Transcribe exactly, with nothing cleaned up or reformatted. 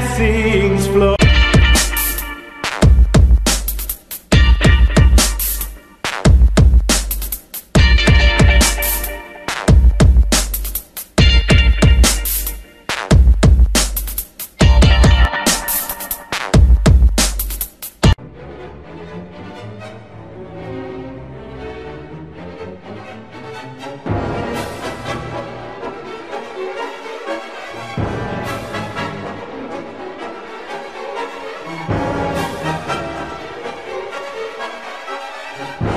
blessings flow. We'll be right back.